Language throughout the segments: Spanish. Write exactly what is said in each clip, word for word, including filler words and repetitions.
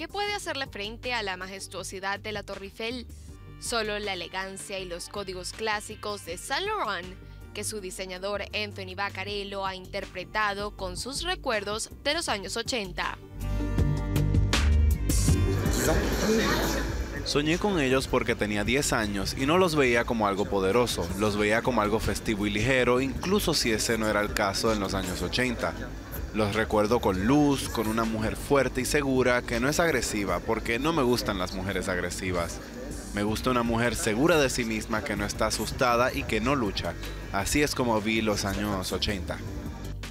que puede hacerle frente a la majestuosidad de la Torre Eiffel. Solo la elegancia y los códigos clásicos de Saint Laurent, que su diseñador Anthony Vaccarello ha interpretado con sus recuerdos de los años ochenta. Soñé con ellos porque tenía diez años y no los veía como algo poderoso, los veía como algo festivo y ligero, incluso si ese no era el caso en los años ochenta. Los recuerdo con luz, con una mujer fuerte y segura que no es agresiva, porque no me gustan las mujeres agresivas. Me gusta una mujer segura de sí misma que no está asustada y que no lucha. Así es como vi los años ochenta.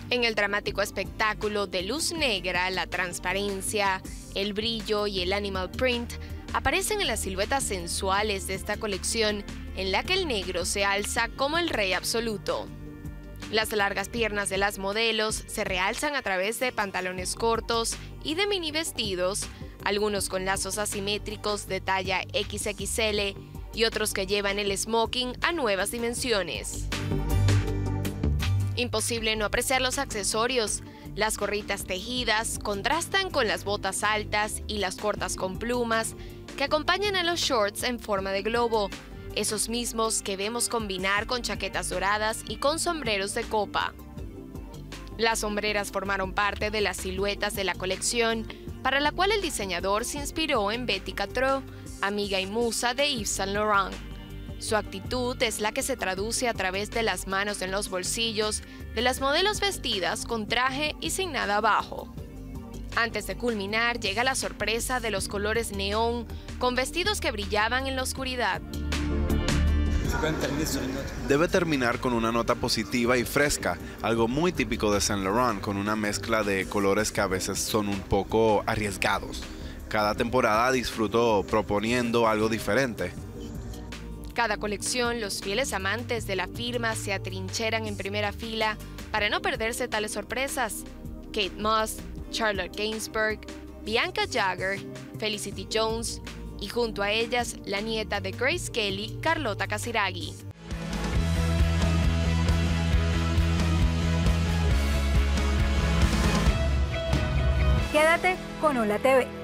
En el dramático espectáculo de luz negra, la transparencia, el brillo y el animal print aparecen en las siluetas sensuales de esta colección, en la que el negro se alza como el rey absoluto. Las largas piernas de las modelos se realzan a través de pantalones cortos y de mini vestidos, algunos con lazos asimétricos de talla equis equis ele y otros que llevan el smoking a nuevas dimensiones. Imposible no apreciar los accesorios. Las gorritas tejidas contrastan con las botas altas y las cortas con plumas que acompañan a los shorts en forma de globo, esos mismos que vemos combinar con chaquetas doradas y con sombreros de copa. Las sombreras formaron parte de las siluetas de la colección, para la cual el diseñador se inspiró en Betty Catroux, amiga y musa de Yves Saint Laurent. Su actitud es la que se traduce a través de las manos en los bolsillos de las modelos vestidas con traje y sin nada abajo. Antes de culminar, llega la sorpresa de los colores neón con vestidos que brillaban en la oscuridad. Debe terminar con una nota positiva y fresca, algo muy típico de Saint Laurent, con una mezcla de colores que a veces son un poco arriesgados. Cada temporada disfruto proponiendo algo diferente. Cada colección, los fieles amantes de la firma se atrincheran en primera fila para no perderse tales sorpresas. Kate Moss, Charlotte Gainsbourg, Bianca Jagger, Felicity Jones, y junto a ellas, la nieta de Grace Kelly, Carlota Casiraghi. Quédate con Hola T V.